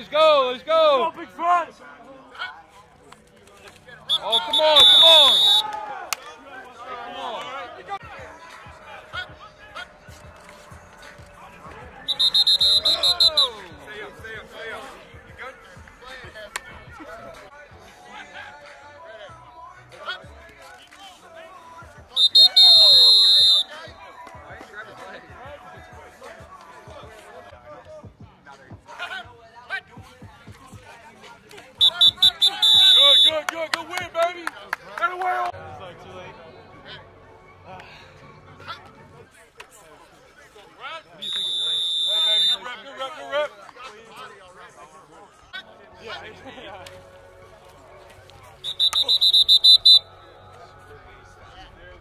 Let's go, let's go! Let's go, big front!